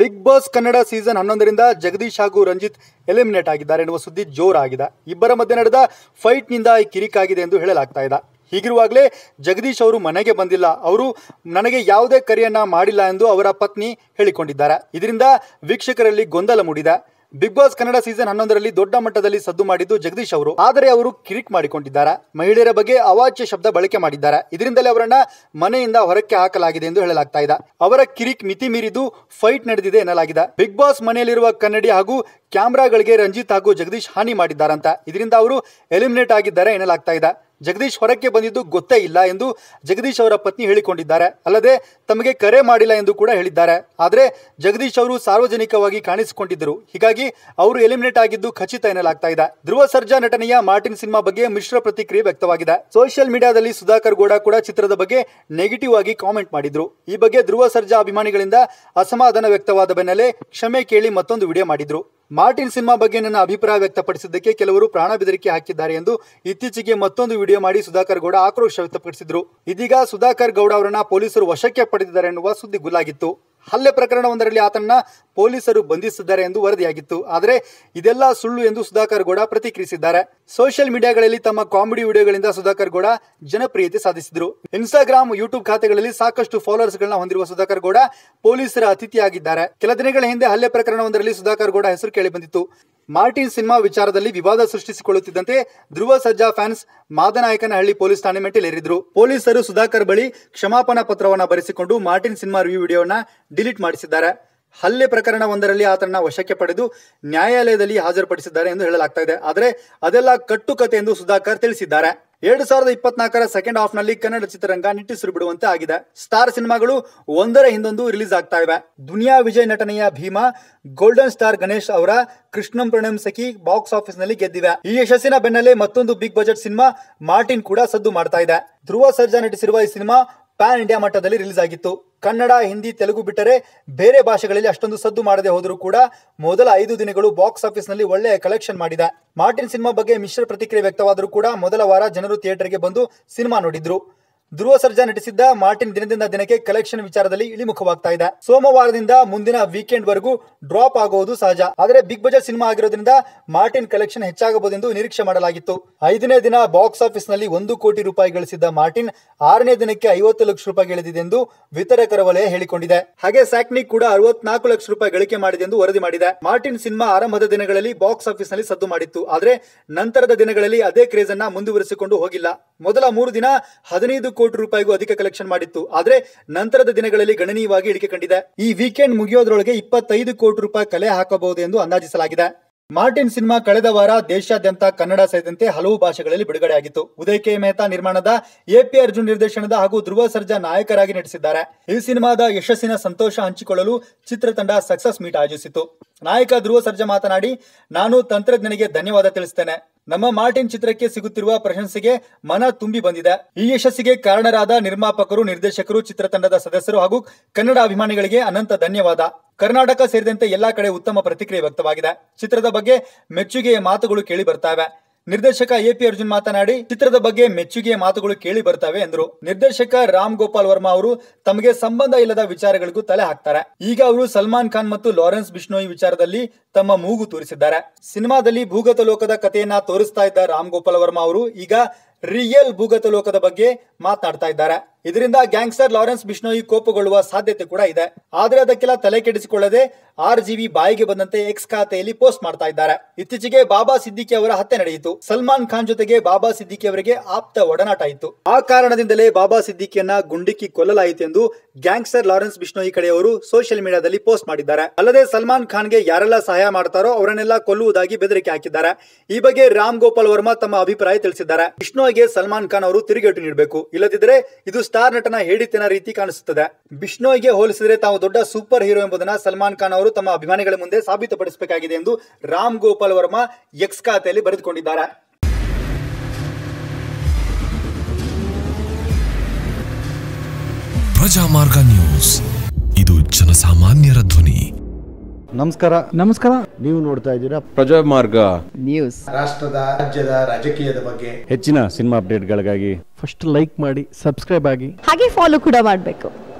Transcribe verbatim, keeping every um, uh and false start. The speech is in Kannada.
ಬಿಗ್ ಬಾಸ್ ಕನ್ನಡ ಸೀಸನ್ ಹನ್ನೊಂದು ರಿಂದ ಜಗದೀಶ್ ಹಾಗೂ ರಂಜಿತ್ ಎಲಿಮಿನೇಟ್ ಆಗಿದ್ದಾರೆ ಎನ್ನುವ ಸುದ್ದಿ ಜೋರಾಗಿದೆ. ಇಬ್ಬರ ಮಧ್ಯೆ ನಡೆದ ಫೈಟ್ ನಿಂದ ಈ ಕಿರಿಕಾಗಿದೆ ಎಂದು ಹೇಳಲಾಗ್ತಾ ಇದೆ. ಹೀಗಿರುವಾಗಲೇ ಜಗದೀಶ್ ಅವರು ಮನೆಗೆ ಬಂದಿಲ್ಲ, ಅವರು ನನಗೆ ಯಾವುದೇ ಕರೆಯನ್ನ ಮಾಡಿಲ್ಲ ಎಂದು ಅವರ ಪತ್ನಿ ಹೇಳಿಕೊಂಡಿದ್ದಾರೆ. ಇದರಿಂದ ವೀಕ್ಷಕರಲ್ಲಿ ಗೊಂದಲ ಮೂಡಿದೆ. ಬಿಗ್ ಬಾಸ್ ಕನ್ನಡ ಸೀಸನ್ ಹನ್ನೊಂದರಲ್ಲಿ ದೊಡ್ಡ ಮಟ್ಟದಲ್ಲಿ ಸದ್ದು ಮಾಡಿದ್ದು ಜಗದೀಶ್ ಅವರು, ಆದರೆ ಅವರು ಕಿರಿಕ್ ಮಾಡಿಕೊಂಡಿದ್ದಾರೆ. ಮಹಿಳೆಯರ ಬಗ್ಗೆ ಅವಾಚ್ಯ ಶಬ್ದ ಬಳಕೆ ಮಾಡಿದ್ದಾರೆ. ಇದರಿಂದಲೇ ಅವರನ್ನ ಮನೆಯಿಂದ ಹೊರಕ್ಕೆ ಹಾಕಲಾಗಿದೆ ಎಂದು ಹೇಳಲಾಗ್ತಾ ಇದೆ. ಅವರ ಕಿರಿಕ್ ಮಿತಿ ಮೀರಿದ್ದು ಫೈಟ್ ನಡೆದಿದೆ ಎನ್ನಲಾಗಿದೆ. ಬಿಗ್ ಬಾಸ್ ಮನೆಯಲ್ಲಿರುವ ಕನ್ನಡಿ ಹಾಗೂ ಕ್ಯಾಮ್ರಾಗಳಿಗೆ ರಂಜಿತ್ ಹಾಗೂ ಜಗದೀಶ್ ಹಾನಿ ಮಾಡಿದ್ದಾರಂತ. ಇದರಿಂದ ಅವರು ಎಲಿಮಿನೇಟ್ ಆಗಿದ್ದಾರೆ ಎನ್ನಲಾಗ್ತಾ ಇದೆ. ಜಗದೀಶ್ ಹೊರಕ್ಕೆ ಬಂದಿದ್ದು ಗೊತ್ತೇ ಇಲ್ಲ ಎಂದು ಜಗದೀಶ್ ಅವರ ಪತ್ನಿ ಹೇಳಿಕೊಂಡಿದ್ದಾರೆ. ಅಲ್ಲದೆ ತಮಗೆ ಕರೆ ಮಾಡಿಲ್ಲ ಎಂದು ಕೂಡ ಹೇಳಿದ್ದಾರೆ. ಆದರೆ ಜಗದೀಶ್ ಅವರು ಸಾರ್ವಜನಿಕವಾಗಿ ಕಾಣಿಸಿಕೊಂಡಿದ್ದರು, ಹೀಗಾಗಿ ಅವರು ಎಲಿಮಿನೇಟ್ ಆಗಿದ್ದು ಖಚಿತ ಎನ್ನಲಾಗ್ತಾ ಇದೆ. ಧ್ರುವ ಸರ್ಜಾ ನಟನೆಯ ಮಾರ್ಟಿನ್ ಸಿನಿಮಾ ಬಗ್ಗೆ ಮಿಶ್ರ ಪ್ರತಿಕ್ರಿಯೆ ವ್ಯಕ್ತವಾಗಿದೆ. ಸೋಷಿಯಲ್ ಮೀಡಿಯಾದಲ್ಲಿ ಸುಧಾಕರ್ ಗೌಡ ಕೂಡ ಚಿತ್ರದ ಬಗ್ಗೆ ನೆಗೆಟಿವ್ ಆಗಿ ಕಾಮೆಂಟ್ ಮಾಡಿದ್ರು. ಈ ಬಗ್ಗೆ ಧ್ರುವ ಸರ್ಜಾ ಅಭಿಮಾನಿಗಳಿಂದ ಅಸಮಾಧಾನ ವ್ಯಕ್ತವಾದ ಬೆನ್ನಲ್ಲೇ ಕ್ಷಮೆ ಕೇಳಿ ಮತ್ತೊಂದು ವಿಡಿಯೋ ಮಾಡಿದ್ರು. ಮಾರ್ಟಿನ್ ಸಿನಿಮಾ ಬಗ್ಗೆ ನನ್ನ ಅಭಿಪ್ರಾಯ ವ್ಯಕ್ತಪಡಿಸಿದ್ದಕ್ಕೆ ಕೆಲವರು ಪ್ರಾಣ ಬೆದರಿಕೆ ಹಾಕಿದ್ದಾರೆ ಎಂದು ಇತ್ತೀಚೆಗೆ ಮತ್ತೊಂದು ವಿಡಿಯೋ ಮಾಡಿ ಸುಧಾಕರ್ ಗೌಡ ಆಕ್ರೋಶ ವ್ಯಕ್ತಪಡಿಸಿದ್ರು. ಇದೀಗ ಸುಧಾಕರ್ ಗೌಡ ಅವರನ್ನ ಪೊಲೀಸರು ವಶಕ್ಕೆ ಪಡೆದಿದ್ದಾರೆ ಎನ್ನುವ ಸುದ್ದಿ ಗುಲ್ಲಾಗಿತ್ತು. ಹಲ್ಲೆ ಪ್ರಕರಣವೊಂದರಲ್ಲಿ ಆತನನ್ನ ಪೊಲೀಸರು ಬಂಧಿಸಿದ್ದಾರೆ ಎಂದು ವರದಿಯಾಗಿತ್ತು. ಆದರೆ ಇದೆಲ್ಲ ಸುಳ್ಳು ಎಂದು ಸುಧಾಕರ್ ಗೌಡ ಪ್ರತಿಕ್ರಿಯಿಸಿದ್ದಾರೆ. ಸೋಷಿಯಲ್ ಮೀಡಿಯಾಗಳಲ್ಲಿ ತಮ್ಮ ಕಾಮಿಡಿ ವಿಡಿಯೋಗಳಿಂದ ಸುಧಾಕರ್ ಗೌಡ ಜನಪ್ರಿಯತೆ ಸಾಧಿಸಿದ್ರು. ಇನ್ಸ್ಟಾಗ್ರಾಮ್, ಯೂಟ್ಯೂಬ್ ಖಾತೆಗಳಲ್ಲಿ ಸಾಕಷ್ಟು ಫಾಲೋವರ್ಸ್ ಗಳನ್ನ ಹೊಂದಿರುವ ಸುಧಾಕರ್ ಗೌಡ ಪೊಲೀಸರ ಅತಿಥಿಯಾಗಿದ್ದಾರೆ. ಕೆಲ ದಿನಗಳ ಹಿಂದೆ ಹಲ್ಲೆ ಪ್ರಕರಣವೊಂದರಲ್ಲಿ ಸುಧಾಕರ್ ಗೌಡ ಹೆಸರು ಕೇಳಿ ಬಂದಿತ್ತು. ಮಾರ್ಟಿನ್ ಸಿನಿಮಾ ವಿಚಾರದಲ್ಲಿ ವಿವಾದ ಸೃಷ್ಟಿಸಿಕೊಳ್ಳುತ್ತಿದ್ದಂತೆ ಧ್ರುವ ಸರ್ಜಾ ಫ್ಯಾನ್ಸ್ ಮಾದನಾಯಕನಹಳ್ಳಿ ಪೊಲೀಸ್ ಠಾಣೆ ಮೆಟ್ಟಿಲೇರಿದ್ರು. ಪೊಲೀಸರು ಸುಧಾಕರ್ ಬಳಿ ಕ್ಷಮಾಪಣಾ ಪತ್ರವನ್ನು ಬರೆಸಿಕೊಂಡು ಮಾರ್ಟಿನ್ ಸಿನಿಮಾ ರಿವ್ಯೂ ವಿಡಿಯೋನ ಡಿಲೀಟ್ ಮಾಡಿಸಿದ್ದಾರೆ. ಹಲ್ಲೆ ಪ್ರಕರಣವೊಂದರಲ್ಲಿ ಆತನನ್ನ ವಶಕ್ಕೆ ಪಡೆದು ನ್ಯಾಯಾಲಯದಲ್ಲಿ ಹಾಜರುಪಡಿಸಿದ್ದಾರೆ ಎಂದು ಹೇಳಲಾಗ್ತಾ ಇದೆ. ಆದರೆ ಅದೆಲ್ಲ ಕಟ್ಟುಕತೆ ಎಂದು ಸುಧಾಕರ್ ತಿಳಿಸಿದ್ದಾರೆ. ಎರಡು ಸಾವಿರದ ಇಪ್ಪತ್ನಾಲ್ಕರ ಸೆಕೆಂಡ್ ಹಾಫ್ ನಲ್ಲಿ ಕನ್ನಡ ಚಿತ್ರರಂಗ ನಿಟ್ಟುಸಿರು ಬಿಡುವಂತೆ ಆಗಿದೆ. ಸ್ಟಾರ್ ಸಿನಿಮಾಗಳು ಒಂದರ ಹಿಂದೊಂದು ರಿಲೀಸ್ ಆಗ್ತಾ ಇವೆ. ದುನಿಯಾ ವಿಜಯ್ ನಟನೆಯ ಭೀಮಾ, ಗೋಲ್ಡನ್ ಸ್ಟಾರ್ ಗಣೇಶ್ ಅವರ ಕೃಷ್ಣಂ ಪ್ರಣಂ ಸಖಿ ಬಾಕ್ಸ್ ಆಫೀಸ್ ನಲ್ಲಿ ಗೆದ್ದಿವೆ. ಈ ಯಶಸ್ಸಿನ ಬೆನ್ನಲ್ಲೇ ಮತ್ತೊಂದು ಬಿಗ್ ಬಜೆಟ್ ಸಿನಿಮಾ ಮಾರ್ಟಿನ್ ಕೂಡ ಸದ್ದು ಮಾಡ್ತಾ ಇದೆ. ಧ್ರುವ ಸರ್ಜಾ ನಟಿಸಿರುವ ಈ ಸಿನಿಮಾ ಪ್ಯಾನ್ ಇಂಡಿಯಾ ಮಟ್ಟದಲ್ಲಿ ರಿಲೀಸ್ ಆಗಿತ್ತು. ಕನ್ನಡ, ಹಿಂದಿ, ತೆಲುಗು ಬಿಟ್ಟರೆ ಬೇರೆ ಭಾಷೆಗಳಲ್ಲಿ ಅಷ್ಟೊಂದು ಸದ್ದು ಮಾಡದೆ ಹೋದರೂ ಕೂಡ ಮೊದಲ ಐದು ದಿನಗಳು ಬಾಕ್ಸ್ ಆಫೀಸ್ ನಲ್ಲಿ ಒಳ್ಳೆಯ ಕಲೆಕ್ಷನ್ ಮಾಡಿದೆ. ಮಾರ್ಟಿನ್ ಸಿನಿಮಾ ಬಗ್ಗೆ ಮಿಶ್ರ ಪ್ರತಿಕ್ರಿಯೆ ವ್ಯಕ್ತವಾದರೂ ಕೂಡ ಮೊದಲ ವಾರ ಜನರು ಥಿಯೇಟರ್ಗೆ ಬಂದು ಸಿನಿಮಾ ನೋಡಿದ್ರು. ಧ್ರುವ ಸರ್ಜಾ ನಟಿಸಿದ್ದ ಮಾರ್ಟಿನ್ ದಿನದಿಂದ ದಿನಕ್ಕೆ ಕಲೆಕ್ಷನ್ ವಿಚಾರದಲ್ಲಿ ಇಳಿಮುಖವಾಗ್ತಾ ಇದೆ. ಸೋಮವಾರದಿಂದ ಮುಂದಿನ ವೀಕೆಂಡ್ ವರೆಗೂ ಡ್ರಾಪ್ ಆಗುವುದು ಸಹಜ. ಆದರೆ ಬಿಗ್ ಬಜೆಟ್ ಸಿನಿಮಾ ಆಗಿರೋದ್ರಿಂದ ಮಾರ್ಟಿನ್ ಕಲೆಕ್ಷನ್ ಹೆಚ್ಚಾಗಬಹುದೆಂದು ನಿರೀಕ್ಷೆ ಮಾಡಲಾಗಿತ್ತು. ಐದನೇ ದಿನ ಬಾಕ್ಸ್ ಆಫೀಸ್ ನಲ್ಲಿ ಒಂದು ಕೋಟಿ ರೂಪಾಯಿ ಗಳಿಸಿದ್ದ ಮಾರ್ಟಿನ್ ಆರನೇ ದಿನಕ್ಕೆ ಐವತ್ತು ಲಕ್ಷ ರೂಪಾಯಿ ಗೆಳೆದಿದೆ ಎಂದು ವಿತರಕರ ವಲಯ ಹೇಳಿಕೊಂಡಿದೆ. ಹಾಗೆ ಸ್ಯಾಕ್ನಿಕ್ ಕೂಡ ಅರವತ್ನಾಲ್ಕು ಲಕ್ಷ ರೂಪಾಯಿ ಗಳಿಕೆ ಮಾಡಿದೆ ಎಂದು ವರದಿ ಮಾಡಿದೆ. ಮಾರ್ಟಿನ್ ಸಿನಿಮಾ ಆರಂಭದ ದಿನಗಳಲ್ಲಿ ಬಾಕ್ಸ್ ಆಫೀಸ್ ನಲ್ಲಿ ಸದ್ದು ಮಾಡಿತ್ತು. ಆದರೆ ನಂತರದ ದಿನಗಳಲ್ಲಿ ಅದೇ ಕ್ರೇಜ್ ಅನ್ನ ಮುಂದುವರಿಸಿಕೊಂಡು ಹೋಗಿಲ್ಲ. ಮೊದಲ ಮೂರು ದಿನ ಹದಿನೈದು ಕೋಟಿ ರೂಪಾಯಿಗೂ ಅಧಿಕ ಕಲೆಕ್ಷನ್ ಮಾಡಿತ್ತು. ಆದ್ರೆ ನಂತರದ ದಿನಗಳಲ್ಲಿ ಗಣನೀಯವಾಗಿ ಇಳಿಕೆ ಕಂಡಿದೆ. ಈ ವೀಕೆಂಡ್ ಮುಗಿಯೋದ್ರೊಳಗೆ ಇಪ್ಪತ್ತೈದು ಕೋಟಿ ರೂಪಾಯಿ ಕಲೆ ಹಾಕಬಹುದು ಎಂದು ಅಂದಾಜಿಸಲಾಗಿದೆ. ಮಾರ್ಟಿನ್ ಸಿನಿಮಾ ಕಳೆದ ವಾರ ದೇಶಾದ್ಯಂತ ಕನ್ನಡ ಸೇರಿದಂತೆ ಹಲವು ಭಾಷೆಗಳಲ್ಲಿ ಬಿಡುಗಡೆಯಾಗಿತ್ತು. ಉದಯ್ ಕೆ ಮೆಹ್ತಾ ನಿರ್ಮಾಣದ, ಎಪಿ ಅರ್ಜುನ್ ನಿರ್ದೇಶನದ ಹಾಗೂ ಧ್ರುವ ಸರ್ಜಾ ನಾಯಕರಾಗಿ ನಟಿಸಿದ್ದಾರೆ. ಈ ಸಿನಿಮಾದ ಯಶಸ್ಸಿನ ಸಂತೋಷ ಹಂಚಿಕೊಳ್ಳಲು ಚಿತ್ರತಂಡ ಸಕ್ಸಸ್ ಮೀಟ್ ಆಯೋಜಿಸಿತು. ನಾಯಕ ಧ್ರುವ ಸರ್ಜಾ ಮಾತನಾಡಿ, ನಾನು ತಂತ್ರಜ್ಞನಿಗೆ ಧನ್ಯವಾದ ತಿಳಿಸುತ್ತೇನೆ. ನಮ್ಮ ಮಾರ್ಟಿನ್ ಚಿತ್ರಕ್ಕೆ ಸಿಗುತ್ತಿರುವ ಪ್ರಶಂಸೆಗೆ ಮನ ತುಂಬಿ ಬಂದಿದೆ. ಈ ಯಶಸ್ಸಿಗೆ ಕಾರಣರಾದ ನಿರ್ಮಾಪಕರು, ನಿರ್ದೇಶಕರು, ಚಿತ್ರತಂಡದ ಸದಸ್ಯರು ಹಾಗೂ ಕನ್ನಡ ಅಭಿಮಾನಿಗಳಿಗೆ ಅನಂತ ಧನ್ಯವಾದ. ಕರ್ನಾಟಕ ಸೇರಿದಂತೆ ಎಲ್ಲಾ ಕಡೆ ಉತ್ತಮ ಪ್ರತಿಕ್ರಿಯೆ ವ್ಯಕ್ತವಾಗಿದೆ. ಚಿತ್ರದ ಬಗ್ಗೆ ಮೆಚ್ಚುಗೆಯ ಮಾತುಗಳು ಕೇಳಿ ಬರ್ತಾವೆ. ನಿರ್ದೇಶಕ ಎಪಿ ಅರ್ಜುನ್ ಮಾತನಾಡಿ, ಚಿತ್ರದ ಬಗ್ಗೆ ಮೆಚ್ಚುಗೆಯ ಮಾತುಗಳು ಕೇಳಿ ಬರ್ತವೆ ಎಂದರು. ನಿರ್ದೇಶಕ ರಾಮ್ಗೋಪಾಲ್ ವರ್ಮಾ ಅವರು ತಮಗೆ ಸಂಬಂಧ ಇಲ್ಲದ ವಿಚಾರಗಳಿಗೂ ತಲೆ ಹಾಕ್ತಾರೆ. ಈಗ ಅವರು ಸಲ್ಮಾನ್ ಖಾನ್ ಮತ್ತು ಲಾರೆನ್ಸ್ ಬಿಷ್ಣೋಯಿ ವಿಚಾರದಲ್ಲಿ ತಮ್ಮ ಮೂಗು ತೋರಿಸಿದ್ದಾರೆ. ಸಿನಿಮಾದಲ್ಲಿ ಭೂಗತ ಲೋಕದ ಕಥೆಯನ್ನ ತೋರಿಸ್ತಾ ಇದ್ದ ರಾಮ್ಗೋಪಾಲ್ ವರ್ಮಾ ಅವರು ಈಗ ರಿಯಲ್ ಭೂಗತ ಲೋಕದ ಬಗ್ಗೆ ಮಾತನಾಡ್ತಾ ಇದ್ದಾರೆ. ಇದರಿಂದ ಗ್ಯಾಂಗ್ಸ್ಟರ್ ಲಾರೆನ್ಸ್ ಬಿಷ್ಣೋಯಿ ಕೋಪಗೊಳ್ಳುವ ಸಾಧ್ಯತೆ ಕೂಡ ಇದೆ. ಆದ್ರೆ ಅದಕ್ಕೆಲ್ಲ ತಲೆ ಕೆಡಿಸಿಕೊಳ್ಳದೆ ಆರ್ ಜಿವಿ ಬಾಯಿಗೆ ಬಂದಂತೆ ಎಕ್ಸ್ ಖಾತೆಯಲ್ಲಿ ಪೋಸ್ಟ್ ಮಾಡ್ತಾ ಇದ್ದಾರೆ. ಇತ್ತೀಚೆಗೆ ಬಾಬಾ ಸಿದ್ದಿಕಿ ಅವರ ಹತ್ಯೆ ನಡೆಯಿತು. ಸಲ್ಮಾನ್ ಖಾನ್ ಜೊತೆಗೆ ಬಾಬಾ ಸಿದ್ದಿಕಿ ಅವರಿಗೆ ಆಪ್ತ ಒಡನಾಟ ಇತ್ತು. ಆ ಕಾರಣದಿಂದಲೇ ಬಾಬಾ ಸಿದ್ದಿಕಿಯನ್ನ ಗುಂಡಿಕ್ಕಿ ಕೊಲ್ಲಲಾಯಿತು ಎಂದು ಗ್ಯಾಂಗ್ಸ್ಟರ್ ಲಾರೆನ್ಸ್ ಬಿಷ್ಣೋಯಿ ಕಡೆಯವರು ಸೋಷಿಯಲ್ ಮೀಡಿಯಾದಲ್ಲಿ ಪೋಸ್ಟ್ ಮಾಡಿದ್ದಾರೆ. ಅಲ್ಲದೆ ಸಲ್ಮಾನ್ ಖಾನ್ಗೆ ಯಾರೆಲ್ಲ ಸಹಾಯ ಮಾಡ್ತಾರೋ ಅವರನ್ನೆಲ್ಲ ಕೊಲ್ಲುವುದಾಗಿ ಬೆದರಿಕೆ ಹಾಕಿದ್ದಾರೆ. ಈ ಬಗ್ಗೆ ರಾಮ್ ಗೋಪಾಲ್ ವರ್ಮಾ ತಮ್ಮ ಅಭಿಪ್ರಾಯ ತಿಳಿಸಿದ್ದಾರೆ. ಬಿಷ್ಣೋಯಿಗೆ ಸಲ್ಮಾನ್ ಖಾನ್ ಅವರು ತಿರುಗೇಟು ನೀಡಬೇಕು, ಇಲ್ಲದಿದ್ದರೆ ಇದು ಸ್ಟಾರ್ ನಟನ ಹೇಳಿತನ ರೀತಿ ಕಾಣಿಸುತ್ತದೆ. ಬಿಷ್ಣೋಯಿಗೆ ಹೋಲಿಸಿದರೆ ತಾವು ದೊಡ್ಡ ಸೂಪರ್ ಹೀರೋ ಎಂಬುದನ್ನು ಸಲ್ಮಾನ್ ಖಾನ್ ಅವರು ತಮ್ಮ ಅಭಿಮಾನಿಗಳ ಮುಂದೆ ಸಾಬೀತುಪಡಿಸಬೇಕಾಗಿದೆ ಎಂದು ರಾಮ್ ಗೋಪಾಲ್ ವರ್ಮಾ ಎಕ್ಸ್ ಖಾತೆಯಲ್ಲಿ ಬರೆದುಕೊಂಡಿದ್ದಾರೆ. ಪ್ರಜಾಮಾರ್ಗ ನ್ಯೂಸ್, ಇದು ಜನಸಾಮಾನ್ಯರ ಧ್ವನಿ. ನಮಸ್ಕಾರ. ನಮಸ್ಕಾರ. ನೀವು ನೋಡ್ತಾ ಇದ್ದೀರಾ ಪ್ರಜಾಮಾರ್ಗ ನ್ಯೂಸ್. ರಾಷ್ಟ್ರದ, ರಾಜ್ಯದ ರಾಜಕೀಯದ ಬಗ್ಗೆ ಹೆಚ್ಚಿನ ಸಿನಿಮಾ ಅಪ್ಡೇಟ್ಗಳಿಗಾಗಿ ಫಸ್ಟ್ ಲೈಕ್ ಮಾಡಿ, ಸಬ್ಸ್ಕ್ರೈಬ್ ಆಗಿ, ಹಾಗೆ ಫಾಲೋ ಕೂಡ ಮಾಡಬೇಕು.